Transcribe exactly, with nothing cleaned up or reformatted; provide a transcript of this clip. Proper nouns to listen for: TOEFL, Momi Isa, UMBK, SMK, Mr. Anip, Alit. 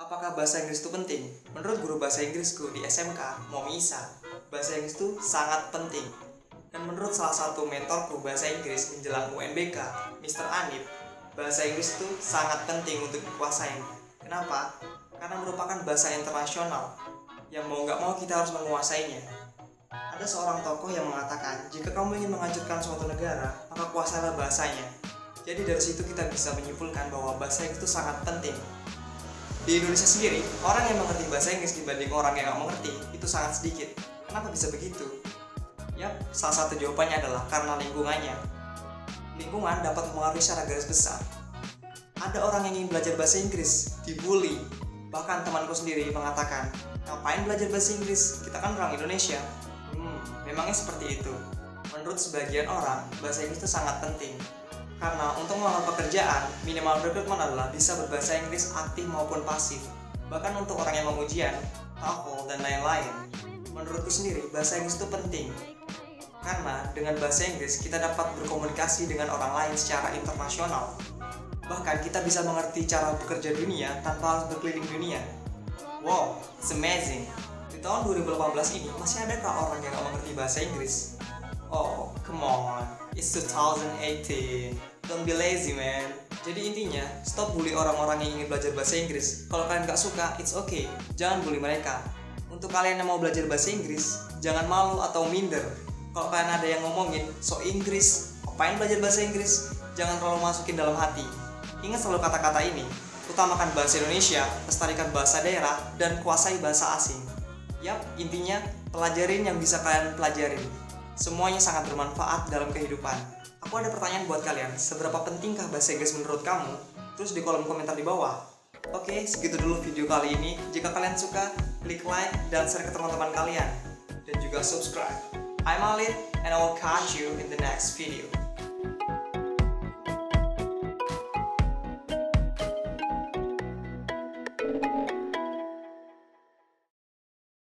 Apakah bahasa Inggris itu penting? Menurut guru bahasa Inggrisku di S M K, Momi Isa, bahasa Inggris itu sangat penting. Dan menurut salah satu mentorku bahasa Inggris menjelang U M B K, mister Anip, bahasa Inggris itu sangat penting untuk dikuasain. Kenapa? Karena merupakan bahasa internasional, yang mau nggak mau kita harus menguasainya. Ada seorang tokoh yang mengatakan, jika kamu ingin menghancurkan suatu negara, maka kuasailah bahasanya. Jadi dari situ kita bisa menyimpulkan bahwa bahasa Inggris itu sangat penting. Di Indonesia sendiri, orang yang mengerti bahasa Inggris dibanding orang yang nggak mengerti itu sangat sedikit. Kenapa bisa begitu? Yap, salah satu jawabannya adalah karena lingkungannya. Lingkungan dapat mempengaruhi secara garis besar. Ada orang yang ingin belajar bahasa Inggris, dibully. Bahkan temanku sendiri mengatakan, ngapain belajar bahasa Inggris? Kita kan orang Indonesia. Hmm, memangnya seperti itu. Menurut sebagian orang, bahasa Inggris itu sangat penting. Karena untuk melamar pekerjaan, minimal requirement adalah bisa berbahasa Inggris aktif maupun pasif. Bahkan untuk orang yang mau ujian, TOEFL, dan lain-lain. Menurutku sendiri, bahasa Inggris itu penting. Karena dengan bahasa Inggris, kita dapat berkomunikasi dengan orang lain secara internasional. Bahkan kita bisa mengerti cara bekerja dunia tanpa harus berkeliling dunia. Wow, it's amazing. Di tahun dua ribu delapan belas ini, masih adakah orang yang gak mengerti bahasa Inggris? Oh, come on, it's two thousand eighteen. Don't be lazy, man. Jadi intinya, stop bully orang-orang yang ingin belajar bahasa Inggris. Kalau kalian gak suka, it's okay. Jangan bully mereka. Untuk kalian yang mau belajar bahasa Inggris, jangan malu atau minder. Kalau kalian ada yang ngomongin, so Inggris, apain belajar bahasa Inggris? Jangan terlalu masukin dalam hati. Ingat selalu kata-kata ini. Utamakan bahasa Indonesia, lestarikan bahasa daerah, dan kuasai bahasa asing. Yap, intinya, pelajarin yang bisa kalian pelajarin. Semuanya sangat bermanfaat dalam kehidupan. Aku ada pertanyaan buat kalian, seberapa pentingkah bahasa Inggris menurut kamu? Terus di kolom komentar di bawah. Oke, segitu dulu video kali ini. Jika kalian suka, klik like dan share ke teman-teman kalian. Dan juga subscribe. I'm Alit, and I will catch you in the next video.